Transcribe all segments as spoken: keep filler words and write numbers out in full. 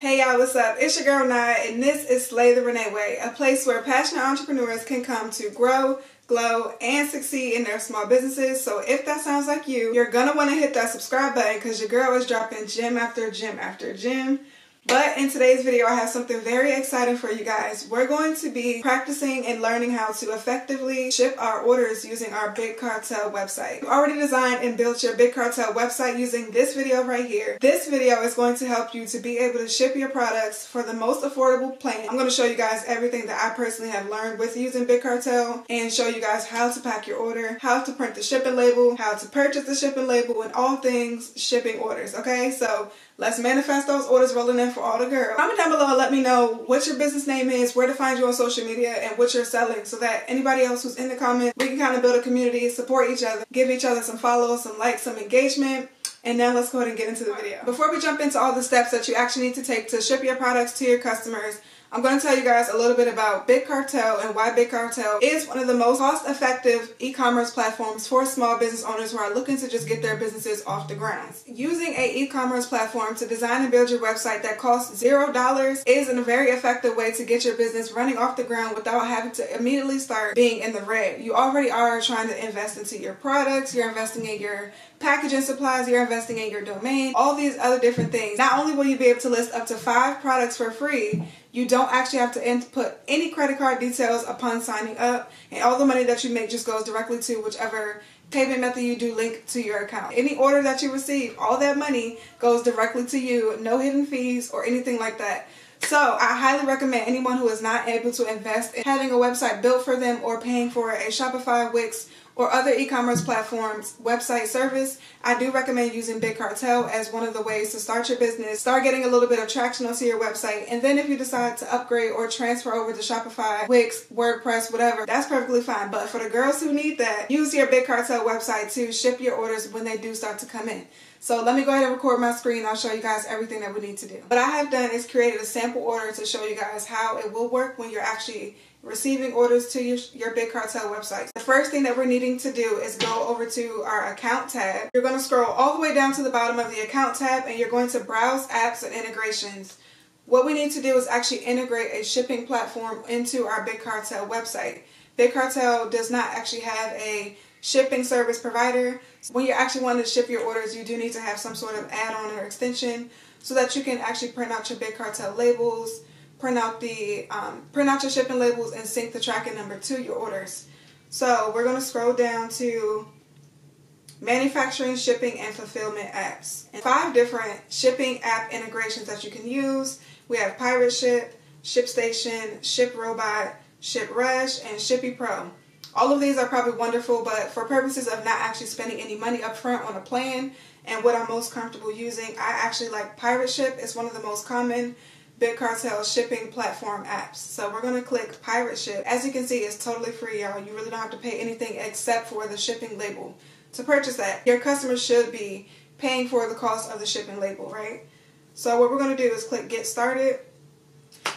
Hey y'all, what's up? It's your girl Nia, and this is Slay the Renee Way, a place where passionate entrepreneurs can come to grow, glow, and succeed in their small businesses. So if that sounds like you, you're gonna wanna hit that subscribe button because your girl is dropping gem after gem after gem. But in today's video, I have something very exciting for you guys. We're going to be practicing and learning how to effectively ship our orders using our Big Cartel website. You've already designed and built your Big Cartel website using this video right here. This video is going to help you to be able to ship your products for the most affordable plan. I'm going to show you guys everything that I personally have learned with using Big Cartel and show you guys how to pack your order, how to print the shipping label, how to purchase the shipping label, and all things shipping orders, okay? So let's manifest those orders rolling in for all the girls. Comment down below and let me know what your business name is, where to find you on social media, and what you're selling so that anybody else who's in the comments, we can kind of build a community, support each other, give each other some follows, some likes, some engagement. And now let's go ahead and get into the video. Before we jump into all the steps that you actually need to take to ship your products to your customers, I'm going to tell you guys a little bit about Big Cartel and why Big Cartel is one of the most cost-effective e-commerce platforms for small business owners who are looking to just get their businesses off the ground. Using an e-commerce platform to design and build your website that costs zero dollars is a very effective way to get your business running off the ground without having to immediately start being in the red. You already are trying to invest into your products, you're investing in your packaging supplies, you're investing in your domain, all these other different things. Not only will you be able to list up to five products for free, you don't actually have to input any credit card details upon signing up, and all the money that you make just goes directly to whichever payment method you do link to your account. Any order that you receive, all that money goes directly to you, no hidden fees or anything like that. So I highly recommend anyone who is not able to invest in having a website built for them or paying for a Shopify, Wix, or other e-commerce platforms website service. I do recommend using Big Cartel as one of the ways to start your business, start getting a little bit of traction onto your website, and then if you decide to upgrade or transfer over to Shopify, Wix, WordPress, whatever, that's perfectly fine. But for the girls who need that, use your Big Cartel website to ship your orders when they do start to come in. So let me go ahead and record my screen. I'll show you guys everything that we need to do. What I have done is created a sample order to show you guys how it will work when you're actually receiving orders to your, your Big Cartel website. The first thing that we're needing to do is go over to our account tab. You're going to scroll all the way down to the bottom of the account tab and you're going to browse apps and integrations. What we need to do is actually integrate a shipping platform into our Big Cartel website. Big Cartel does not actually have a shipping service provider. When you actually want to ship your orders, you do need to have some sort of add-on or extension so that you can actually print out your Big Cartel labels, print out the um, print out your shipping labels, and sync the tracking number to your orders. So we're going to scroll down to manufacturing, shipping, and fulfillment apps. And five different shipping app integrations that you can use. We have Pirate Ship, ShipStation, ShipRobot, ShipRush, and Shippy Pro. All of these are probably wonderful, but for purposes of not actually spending any money up front on a plan and what I'm most comfortable using, I actually like Pirate Ship. It's one of the most common Big Cartel shipping platform apps. So we're gonna click Pirate Ship. As you can see, it's totally free, y'all. You really don't have to pay anything except for the shipping label. To purchase that, your customer should be paying for the cost of the shipping label, right? So what we're gonna do is click Get Started.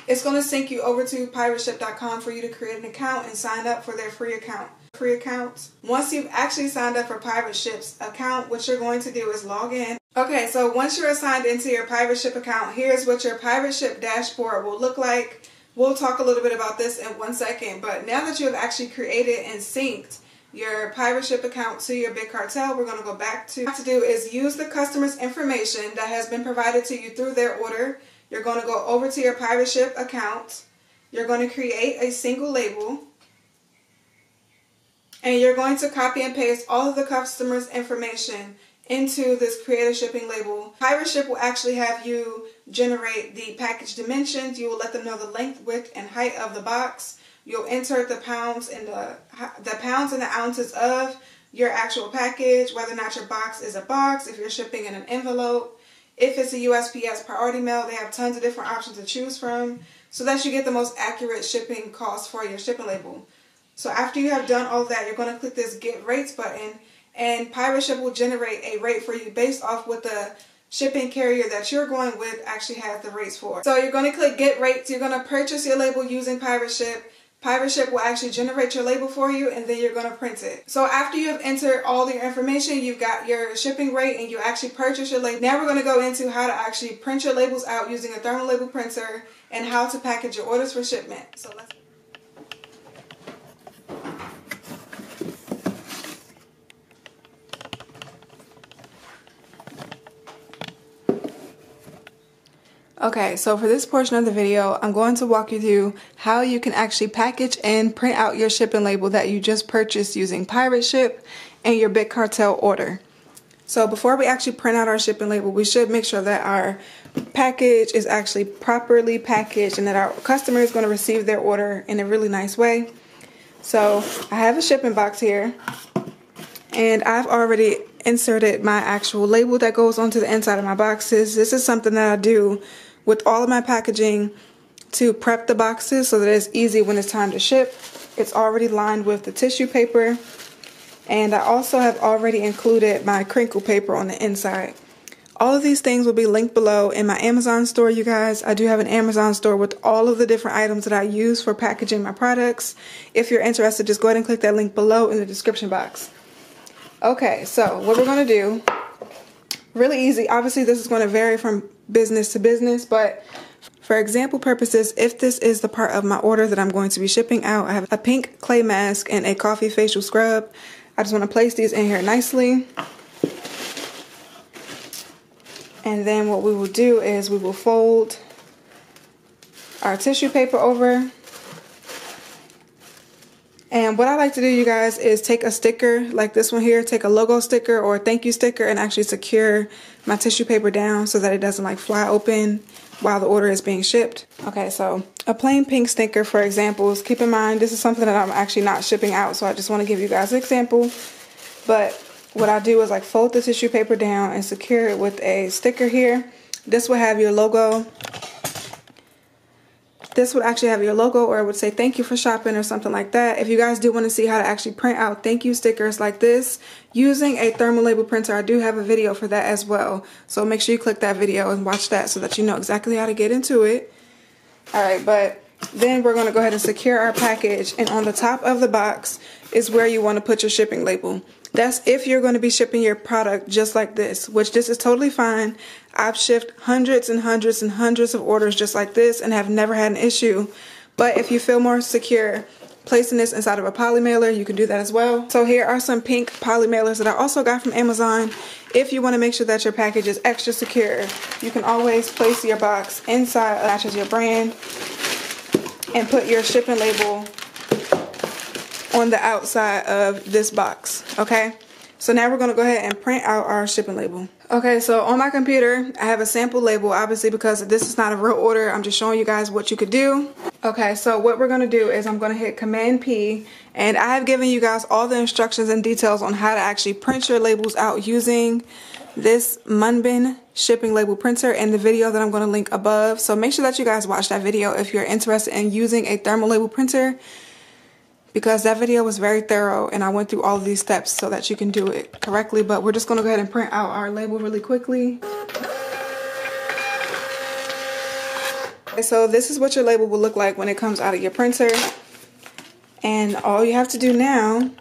It's gonna sync you over to pirate ship dot com for you to create an account and sign up for their free account. Free account. Once you've actually signed up for Pirate Ship's account, what you're going to do is log in. Okay, so once you're signed into your Pirate Ship account, here's what your Pirate Ship dashboard will look like. We'll talk a little bit about this in one second, but now that you have actually created and synced your Pirate Ship account to your Big Cartel, we're going to go back to. What you have to do is use the customer's information that has been provided to you through their order. You're going to go over to your Pirate Ship account. You're going to create a single label. And you're going to copy and paste all of the customer's information into this created shipping label. Pirate Ship will actually have you generate the package dimensions. You will let them know the length, width, and height of the box. You'll insert the pounds and the the pounds and the ounces of your actual package, whether or not your box is a box, if you're shipping in an envelope, if it's a U S P S priority mail. They have tons of different options to choose from so that you get the most accurate shipping cost for your shipping label. So after you have done all that, you're going to click this Get Rates button, and Pirate Ship will generate a rate for you based off what the shipping carrier that you're going with actually has the rates for. So you're going to click Get Rates. You're going to purchase your label using Pirate Ship. Pirate Ship will actually generate your label for you, and then you're going to print it. So after you have entered all your information, you've got your shipping rate, and you actually purchase your label. Now we're going to go into how to actually print your labels out using a thermal label printer and how to package your orders for shipment. So let's Okay, so for this portion of the video, I'm going to walk you through how you can actually package and print out your shipping label that you just purchased using Pirate Ship and your Big Cartel order. So before we actually print out our shipping label, we should make sure that our package is actually properly packaged and that our customer is going to receive their order in a really nice way. So I have a shipping box here, and I've already inserted my actual label that goes onto the inside of my boxes. This is something that I do with all of my packaging to prep the boxes so that it's easy when it's time to ship. It's already lined with the tissue paper, and I also have already included my crinkle paper on the inside. All of these things will be linked below in my Amazon store, you guys. I do have an Amazon store with all of the different items that I use for packaging my products. If you're interested, just go ahead and click that link below in the description box. Okay, so what we're going to do, really easy. Obviously, this is going to vary from business to business, but for example purposes, if this is the part of my order that I'm going to be shipping out, I have a pink clay mask and a coffee facial scrub. I just want to place these in here nicely. And then what we will do is we will fold our tissue paper over. And what I like to do, you guys, is take a sticker like this one here, take a logo sticker or a thank you sticker, and actually secure my tissue paper down so that it doesn't like fly open while the order is being shipped. Okay, so a plain pink sticker for examples. Keep in mind, this is something that I'm actually not shipping out, so I just want to give you guys an example. But what I do is like fold the tissue paper down and secure it with a sticker here. This will have your logo. This would actually have your logo, or it would say thank you for shopping or something like that. If you guys do want to see how to actually print out thank you stickers like this using a thermal label printer, I do have a video for that as well. So make sure you click that video and watch that so that you know exactly how to get into it. All right, but then we're going to go ahead and secure our package. And on the top of the box is where you want to put your shipping label. That's if you're going to be shipping your product just like this, which this is totally fine. I've shipped hundreds and hundreds and hundreds of orders just like this and have never had an issue. But if you feel more secure placing this inside of a poly mailer, you can do that as well. So here are some pink poly mailers that I also got from Amazon. If you want to make sure that your package is extra secure, you can always place your box inside that matches your brand and put your shipping label on the outside of this box, okay? So now we're gonna go ahead and print out our shipping label. Okay, so on my computer, I have a sample label, obviously, because this is not a real order. I'm just showing you guys what you could do. Okay, so what we're gonna do is I'm gonna hit Command P, and I have given you guys all the instructions and details on how to actually print your labels out using this Munbyn shipping label printer in the video that I'm gonna link above. So make sure that you guys watch that video if you're interested in using a thermal label printer, because that video was very thorough and I went through all of these steps so that you can do it correctly. But we're just gonna go ahead and print out our label really quickly. Okay, so this is what your label will look like when it comes out of your printer. And all you have to do now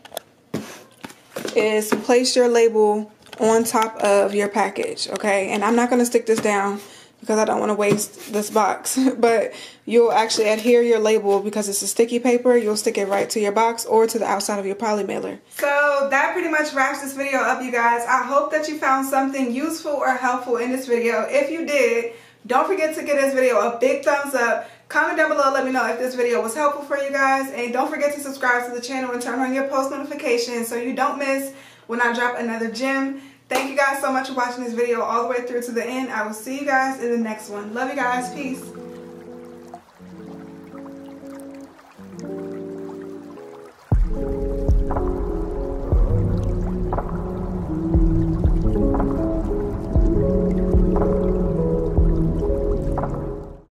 is place your label on top of your package, okay? And I'm not gonna stick this down because I don't want to waste this box, but you'll actually adhere your label because it's a sticky paper. You'll stick it right to your box or to the outside of your poly mailer. So that pretty much wraps this video up, you guys. I hope that you found something useful or helpful in this video. If you did, don't forget to give this video a big thumbs up. Comment down below, let me know if this video was helpful for you guys. And don't forget to subscribe to the channel and turn on your post notifications so you don't miss when I drop another gem. Thank you guys so much for watching this video all the way through to the end. I will see you guys in the next one. Love you guys. Peace.